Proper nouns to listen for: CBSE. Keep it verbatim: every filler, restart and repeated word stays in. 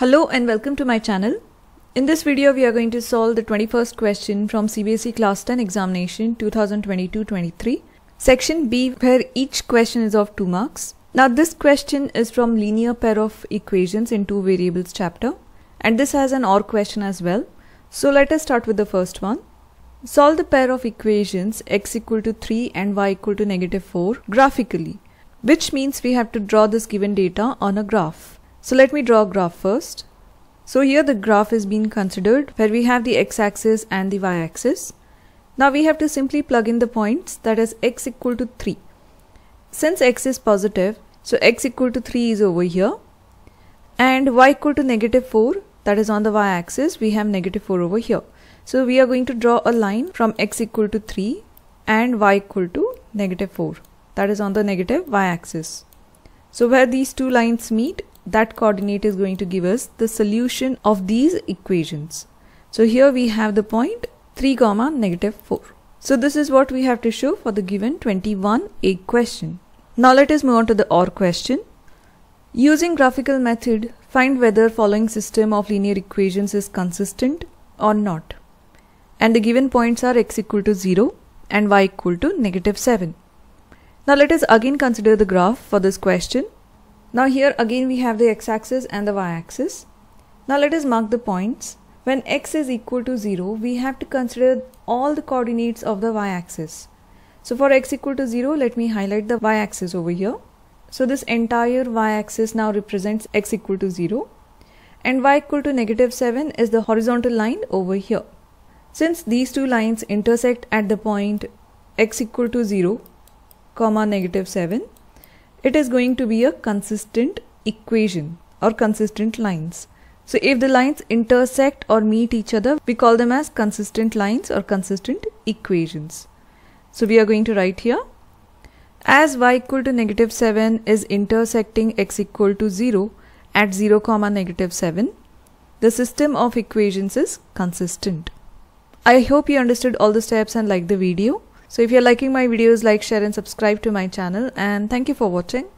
Hello and welcome to my channel. In this video we are going to solve the twenty-first question from C B S E class ten examination twenty twenty-two twenty-three section B, where each question is of two marks. Now this question is from linear pair of equations in two variables chapter, and this has an or question as well. So let us start with the first one. Solve the pair of equations x equal to three and y equal to negative four graphically, which means we have to draw this given data on a graph. So let me draw a graph first. So here the graph is being considered, where we have the x-axis and the y-axis. Now we have to simply plug in the points, that is x equal to three. Since x is positive, so x equal to three is over here, and y equal to negative four, that is on the y-axis, we have negative four over here. So we are going to draw a line from x equal to three and y equal to negative four, that is on the negative y-axis. So where these two lines meet, that coordinate is going to give us the solution of these equations. So here we have the point three comma negative four. So this is what we have to show for the given twenty-one A question. Now let us move on to the or question. Using graphical method, find whether following system of linear equations is consistent or not. And the given points are x equal to zero and y equal to negative seven. Now let us again consider the graph for this question. Now here again we have the x-axis and the y-axis. Now let us mark the points. When x is equal to zero, we have to consider all the coordinates of the y-axis. So for x equal to zero, let me highlight the y-axis over here. So this entire y-axis now represents x equal to zero, and y equal to negative seven is the horizontal line over here. Since these two lines intersect at the point x equal to zero comma negative seven, it is going to be a consistent equation or consistent lines. So if the lines intersect or meet each other, we call them as consistent lines or consistent equations. So we are going to write here, as y equal to negative seven is intersecting x equal to zero at zero comma negative seven, the system of equations is consistent. I hope you understood all the steps and liked the video. So if you're liking my videos, like, share and subscribe to my channel, and thank you for watching.